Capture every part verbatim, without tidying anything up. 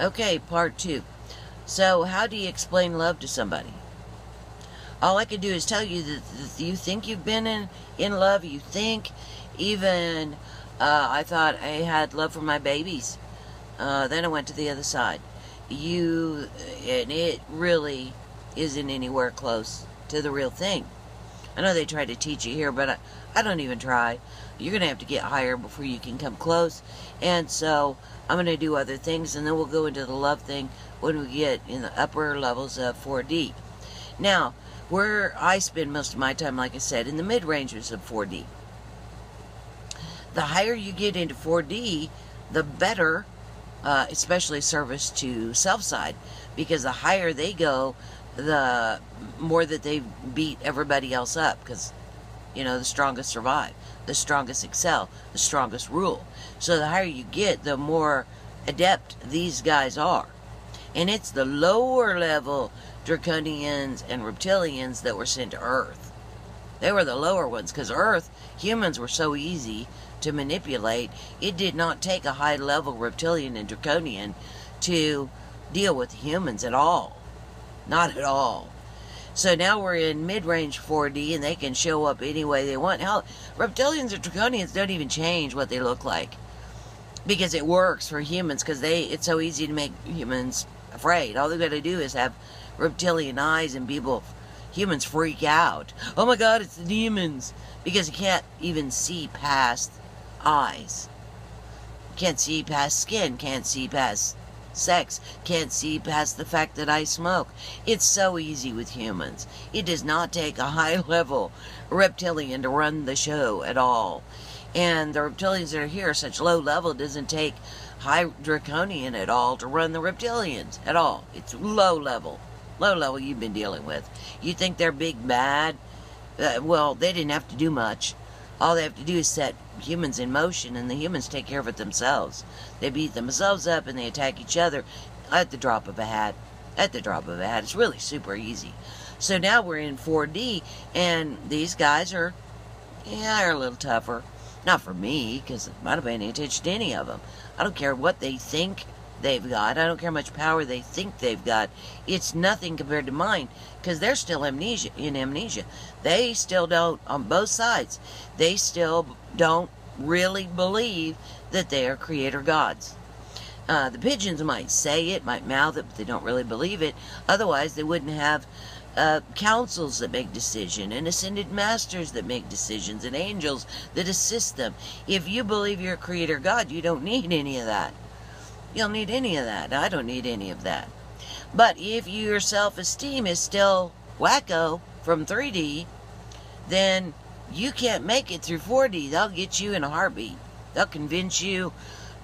Okay, part two. So, how do you explain love to somebody? All I can do is tell you that, that you think you've been in, in love. You think, even, uh, I thought I had love for my babies. Uh, then I went to the other side. You, and it really isn't anywhere close to the real thing. I know they try to teach you here, but I, I don't even try. You're going to have to get higher before you can come close. And so, I'm going to do other things, and then we'll go into the love thing when we get in the upper levels of four D. Now, where I spend most of my time, like I said, in the mid-ranges of four D. The higher you get into four D, the better, uh, especially service to self side, because the higher they go, the more that they beat everybody else up, because, you know, the strongest survive. The strongest excel, the strongest rule. So the higher you get, the more adept these guys are. And it's the lower level draconians and reptilians that were sent to Earth. They were the lower ones, because Earth, humans were so easy to manipulate. It did not take a high level reptilian and draconian to deal with humans at all. Not at all. So now we're in mid-range four D, and they can show up any way they want. Hell, reptilians or draconians don't even change what they look like, because it works for humans, because they it's so easy to make humans afraid. All they've got to do is have reptilian eyes, and people, humans freak out. Oh my God, it's the demons, because you can't even see past eyes. Can't see past skin, can't see past sex, can't see past the fact that I smoke. It's so easy with humans. It does not take a high level reptilian to run the show at all. And the reptilians that are here are such low level, it doesn't take high draconian at all to run the reptilians at all. It's low level. Low level you've been dealing with. You think they're big bad? Uh, well, they didn't have to do much. All they have to do is set humans in motion, and the humans take care of it themselves. They beat themselves up, and they attack each other at the drop of a hat. At the drop of a hat. It's really super easy. So now we're in four D, and these guys are, yeah, are a little tougher. Not for me, because I don't pay any attention to any of them. I don't care what they think they've got. I don't care how much power they think they've got. It's nothing compared to mine, because they're still amnesia in amnesia. They still don't, on both sides, they still don't really believe that they are creator gods. Uh, the pigeons might say it, might mouth it, but they don't really believe it. Otherwise, they wouldn't have uh, councils that make decisions, and ascended masters that make decisions, and angels that assist them. If you believe you're a creator god, you don't need any of that. You'll need any of that. I don't need any of that. But if your self-esteem is still wacko from three D, then you can't make it through four D. They'll get you in a heartbeat. They'll convince you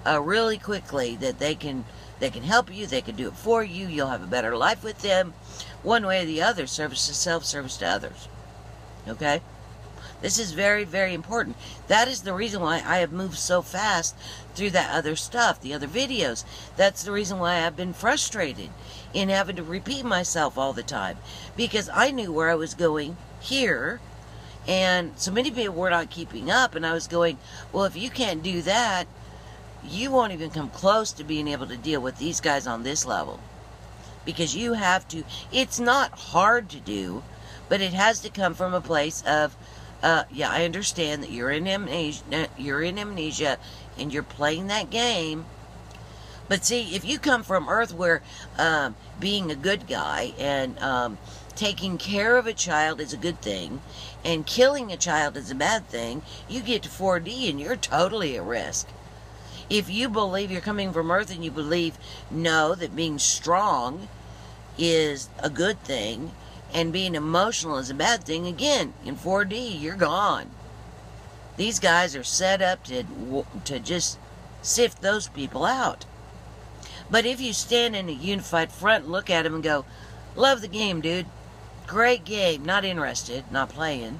uh, really quickly that they can they can help you. They can do it for you. You'll have a better life with them. One way or the other, service to self, service to others. Okay? This is very, very important. That is the reason why I have moved so fast through that other stuff, the other videos. That's the reason why I've been frustrated in having to repeat myself all the time, because I knew where I was going here, and so many people were not keeping up, and I was going, well, if you can't do that, you won't even come close to being able to deal with these guys on this level, because you have to, it's not hard to do, but it has to come from a place of, Uh, yeah, I understand that you're in amnesia, you're in amnesia, and you're playing that game. But see, if you come from Earth, where um, being a good guy and um, taking care of a child is a good thing, and killing a child is a bad thing, you get to four D and you're totally at risk. If you believe you're coming from Earth and you believe, no, that being strong is a good thing, and being emotional is a bad thing, again, in four D, you're gone. These guys are set up to, to just sift those people out. But if you stand in a unified front, look at them and go, love the game, dude. Great game. Not interested. Not playing.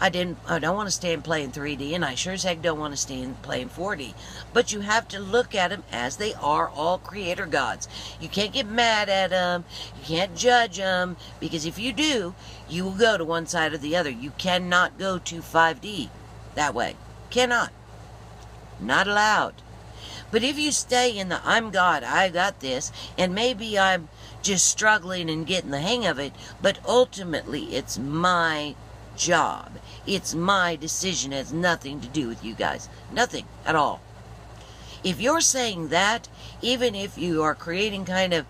I didn't. I don't want to stay and play in three D, and I sure as heck don't want to stay and play in four D. But you have to look at them as they are, all creator gods. You can't get mad at them. You can't judge them, because if you do, you will go to one side or the other. You cannot go to five D that way. Cannot. Not allowed. But if you stay in the I'm God, I got this, and maybe I'm just struggling and getting the hang of it, but ultimately it's my job. It's my decision. It has nothing to do with you guys. Nothing at all. If you're saying that, even if you are creating kind of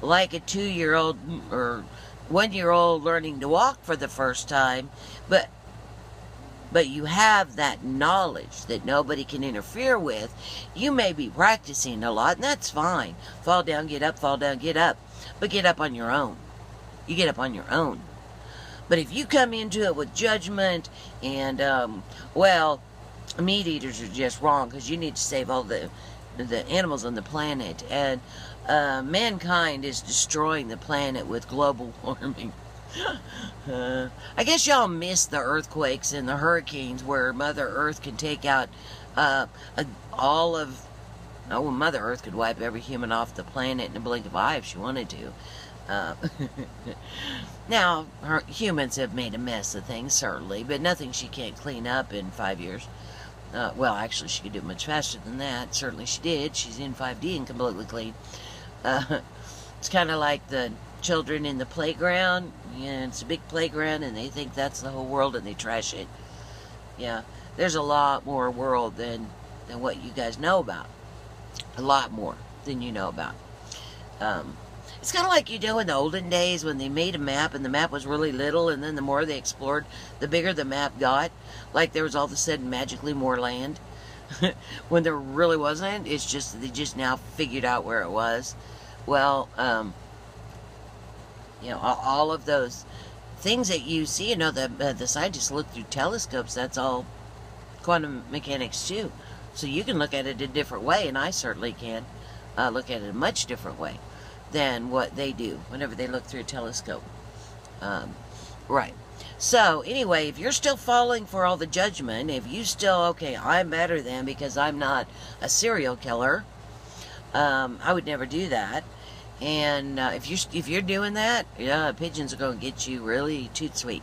like a two-year-old or one-year-old learning to walk for the first time, but but you have that knowledge that nobody can interfere with, you may be practicing a lot, and that's fine. Fall down, get up, fall down, get up. But get up on your own. You get up on your own. But if you come into it with judgment and, um, well, meat eaters are just wrong because you need to save all the the animals on the planet, and uh, mankind is destroying the planet with global warming. uh, I guess y'all miss the earthquakes and the hurricanes where Mother Earth can take out uh, a, all of... Oh, Mother Earth could wipe every human off the planet in a blink of an eye if she wanted to. Uh, now, her, humans have made a mess of things, certainly, but nothing she can't clean up in five years. Uh, well, actually, she could do it much faster than that. Certainly she did. She's in five D and completely clean. Uh, it's kind of like the children in the playground. Yeah, it's a big playground, and they think that's the whole world, and they trash it. Yeah, there's a lot more world than, than what you guys know about. A lot more than you know about. Um... It's kind of like you do in the olden days when they made a map and the map was really little, and then the more they explored, the bigger the map got. Like there was all of a sudden magically more land when there really wasn't. It's just they just now figured out where it was. Well, um, you know, all of those things that you see, you know, the, uh, the scientists look through telescopes. That's all quantum mechanics too. So you can look at it a different way, and I certainly can uh, look at it a much different way than what they do whenever they look through a telescope. Um, right. So, anyway, if you're still falling for all the judgment, if you still, okay, I'm better than because I'm not a serial killer, um, I would never do that. And uh, if, you, if you're doing that, yeah, pigeons are going to get you really too sweet.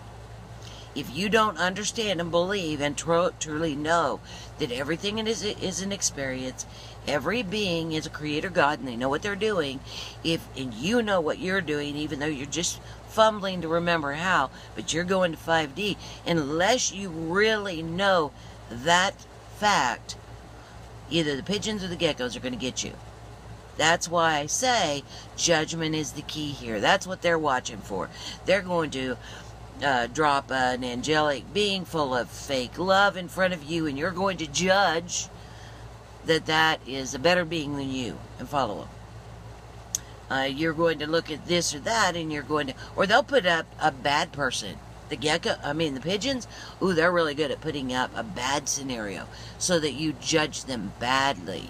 If you don't understand and believe and tr truly know that everything is, is an experience, every being is a creator God, and they know what they're doing, if and you know what you're doing, even though you're just fumbling to remember how, but you're going to five D, unless you really know that fact, either the pigeons or the geckos are going to get you. That's why I say judgment is the key here. That's what they're watching for. They're going to... Uh, drop an angelic being full of fake love in front of you, and you're going to judge that that is a better being than you and follow them. Uh, you're going to look at this or that, and you're going to, or they'll put up a bad person. The gecko, I mean the pigeons, ooh, they're really good at putting up a bad scenario so that you judge them badly.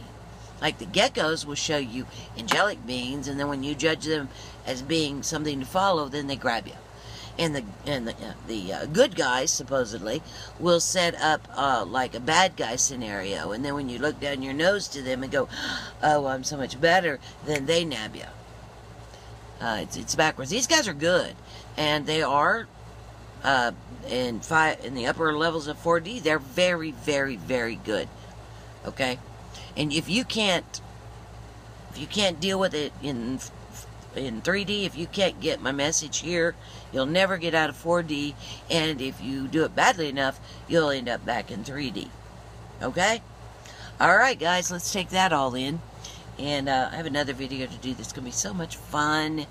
Like the geckos will show you angelic beings, and then when you judge them as being something to follow, then they grab you. And the and the, uh, the uh, good guys, supposedly, will set up uh, like a bad guy scenario. And then when you look down your nose to them and go, oh, I'm so much better, then they nab you. Uh, it's, it's backwards. These guys are good. And they are, uh, in, five, in the upper levels of four D, they're very, very, very good. Okay? And if you can't, if you can't deal with it in... in three D, if you can't get my message here, you'll never get out of four D, and if you do it badly enough, you'll end up back in three D. Okay? Alright guys, let's take that all in, and uh, I have another video to do that's going to be so much fun,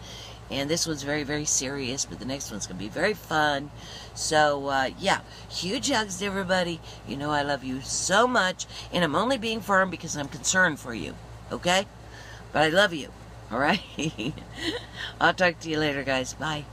and this one's very, very serious, but the next one's going to be very fun. So, uh, yeah, huge hugs to everybody. You know I love you so much, and I'm only being firm because I'm concerned for you, okay? But I love you. All right. I'll talk to you later, guys. Bye.